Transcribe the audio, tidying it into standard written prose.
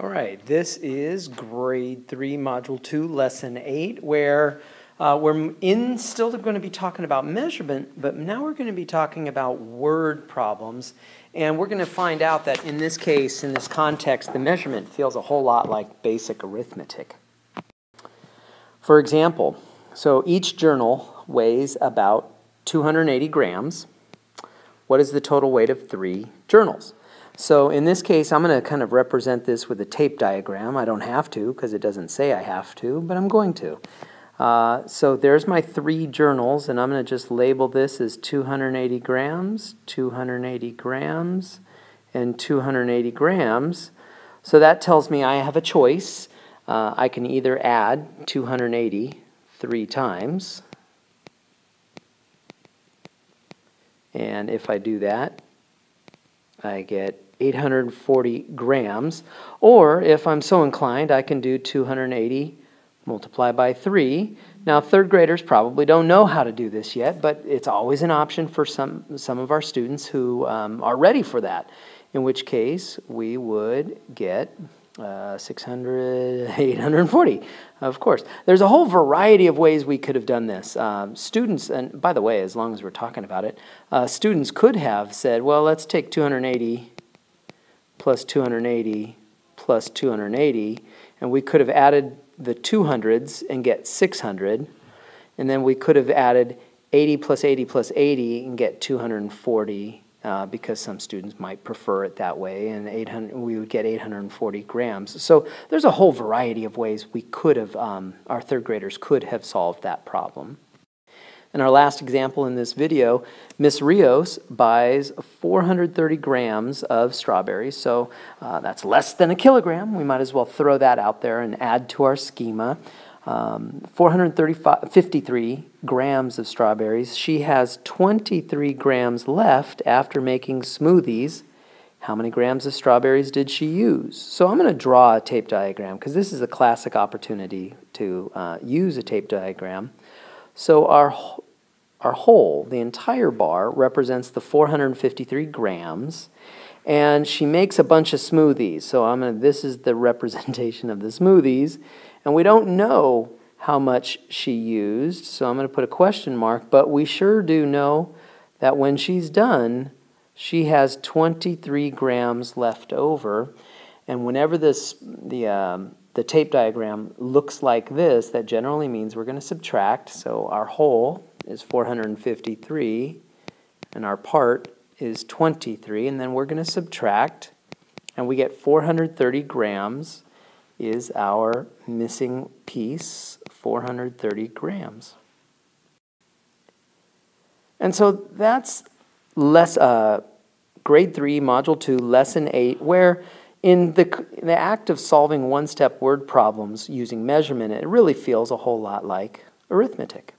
All right, this is grade 3, module 2, lesson 8, where we're still going to be talking about measurement, but now we're going to be talking about word problems, and we're going to find out that in this case, in this context, the measurement feels a whole lot like basic arithmetic. For example, so each journal weighs about 280 grams. What is the total weight of 3 journals? So in this case, I'm going to kind of represent this with a tape diagram. I don't have to because it doesn't say I have to, but I'm going to. So there's my 3 journals, and I'm going to just label this as 280 grams, 280 grams, and 280 grams. So that tells me I have a choice. I can either add 280 3 times, and if I do that, I get 840 grams, or if I'm so inclined, I can do 280 multiplied by 3. Now, 3rd graders probably don't know how to do this yet, but it's always an option for some of our students who are ready for that, in which case we would get 840, of course. There's a whole variety of ways we could have done this. Students, and by the way, as long as we're talking about it, students could have said, well, let's take 280 plus 280 plus 280, and we could have added the 200s and get 600, and then we could have added 80 plus 80 plus 80 and get 240. Because some students might prefer it that way, and we would get 840 grams. So there's a whole variety of ways we could have, our 3rd graders could have solved that problem. And our last example in this video, Miss Rios buys 430 grams of strawberries, so that's less than a kilogram. We might as well throw that out there and add to our schema. 453 grams of strawberries. She has 23 grams left after making smoothies. How many grams of strawberries did she use? So I'm going to draw a tape diagram because this is a classic opportunity to use a tape diagram. So our whole, the entire bar, represents the 453 grams, and she makes a bunch of smoothies. So this is the representation of the smoothies. And we don't know how much she used, so I'm going to put a question mark, but we sure do know that when she's done, she has 23 grams left over. And whenever the tape diagram looks like this, that generally means we're going to subtract. So our whole is 453, and our part is 23, and then we're going to subtract, and we get 430 grams is our missing piece, 430 grams. And so that's grade 3, module 2, lesson 8, where in the act of solving one-step word problems using measurement, it really feels a whole lot like arithmetic.